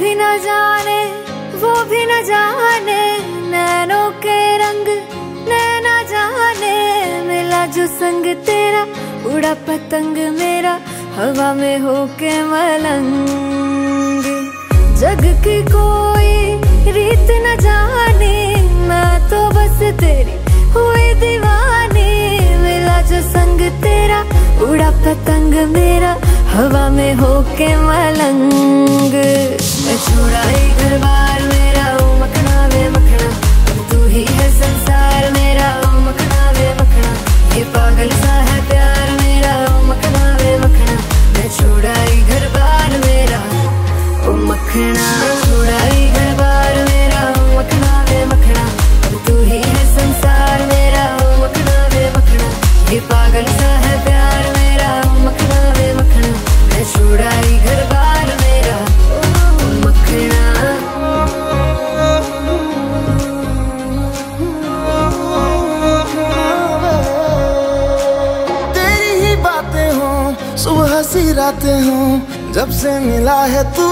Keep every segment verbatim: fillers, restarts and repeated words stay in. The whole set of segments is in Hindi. भी न जाने वो भी न जाने, नैनों के रंग नैना जाने। मिला जो संग तेरा, उड़ा पतंग मेरा, हवा में होके मलंग। जग की कोई रीत न जाने, मैं तो बस तेरी हुई दीवानी। मिला जो संग तेरा, उड़ा पतंग मेरा, हवा में होके मलंग। मैं छोड़ा ही घर बार मेरा, ओ मखना वे मखना, अब तू ही है संसार मेरा, ओ मखना वे मखना, ये पागल सा है प्यार मेरा, ओ मखना वे मखना। मैं छोड़ा ही घर बार मेरा, ओ मखना, छोड़ा ही घर बार मेरा, ओ मखना वे मखना, अब तू ही है संसार मेरा, ओ मखना वे मखना, ये पागल सा है प्यार मेरा, ओ मखना वे मखना। मैं छोड़ा ही घर बार मेरा, ओ मखना। सुबह सी रातें हों, जब से मिला है तू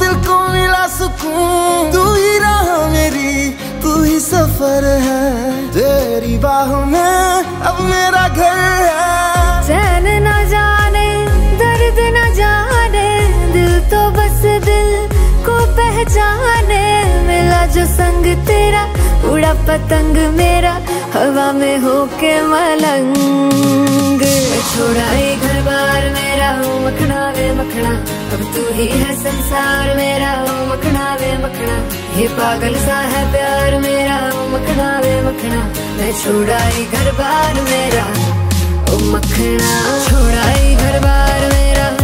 दिल को मिला सुकून। तू ही राह मेरी, तू ही सफर है, तेरी बाहों में अब मेरा घर है। चैन न जाने दर्द न जाने, दिल तो बस दिल को पहचाने। मिला जो संग तेरा, उड़ा पतंग मेरा, हवा में होके मलंग। छोड़ा ही घर बार मेरा, ओ मखना वे मखना, अब तू ही है संसार मेरा, ओ मखना वे मखना, ये पागल सा है प्यार मेरा, ओ मखना वे मखना। मैं छोड़ा ही घर बार मेरा, ओ मखना, छोड़ा ही घर बार मेरा।